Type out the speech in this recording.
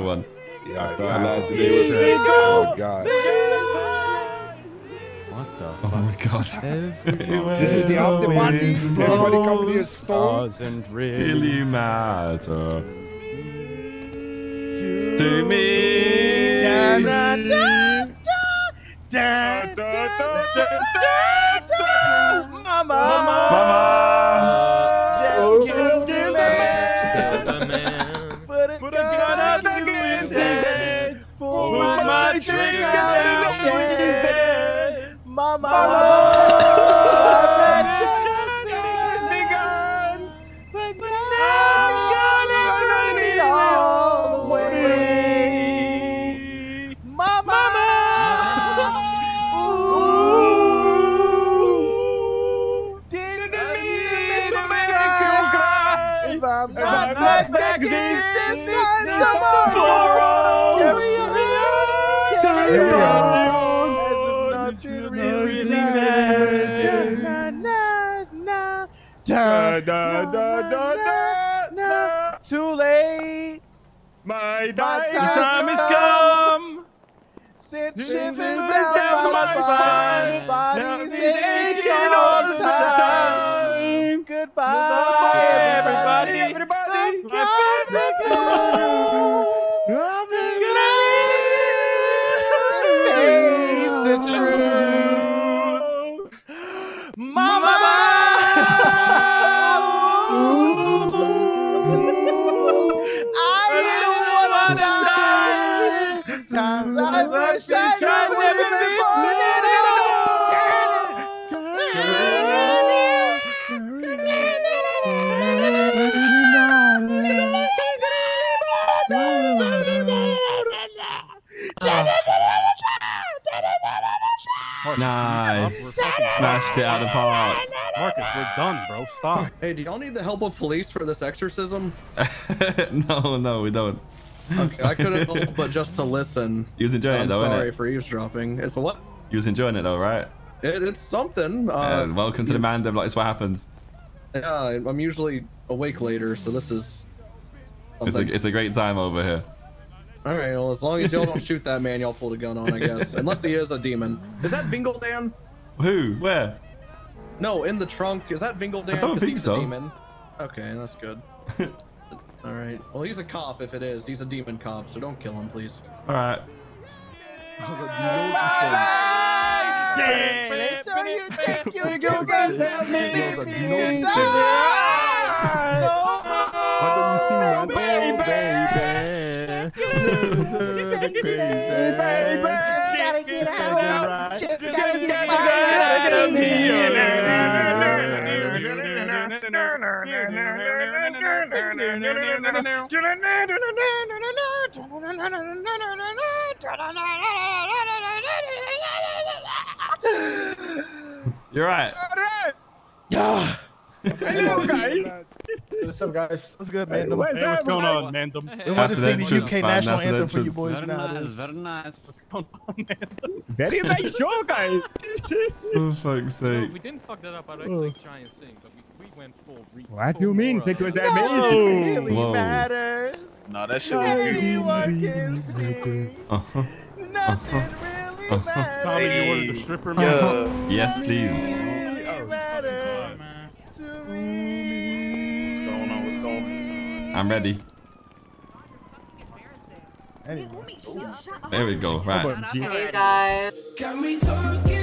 one. Yeah, God. Oh God. What the fuck? Oh my God. Everywhere. This is the after party. Everybody come here, stone. Doesn't really matter to me. Da, da, da, da, da, da, da, da. Mama. Mama. Mama, begun, but now way. Mama, didn't mean to make you cry. If I'm not back this time tomorrow, carry on. Da, da, da, da, da, da. Too late. My time has come. Shivers down my spine. Body's aching all the time. Goodbye, everybody. I'm gonna face the truth. Nice. Smashed it out of the park. Marcus, we're done, bro. Stop. Hey, do y'all need the help of police for this exorcism? No, we don't. Okay, I couldn't help but just to listen. You was enjoying it though, wasn't it? I'm sorry for eavesdropping. It's a what? You was enjoying it though, right? It's something. Yeah, welcome to the mandem, like, it's what happens. Yeah, I'm usually awake later, so this is something. It's a great time over here. Alright, well, as long as y'all don't shoot that man y'all pulled a gun on, I guess. Unless he is a demon. Is that Vingeldan? Who? Where? No, in the trunk. Is that Vingeldan? I don't think so. A demon. Okay, that's good. Alright. Well, he's a cop if it is. He's a demon cop, so don't kill him, please. Alright. You're right. Hello, guys. What's up, guys? What's good, man? Hey, what's going on, man? We want to sing the UK national anthem for you boys. Very nice, very nice. What's going on, man? Very nice show, guys. Oh, fuck's sake. No, we didn't fuck that up. I'd actually try and sing, but we went full reach. What do you mean? It was amazing. It really matters. No, that shit was good. Anyone can sing. Nothing really matters. Tommy, you ordered a stripper, man? Yes, please. I'm ready. There we go, right. Hey guys.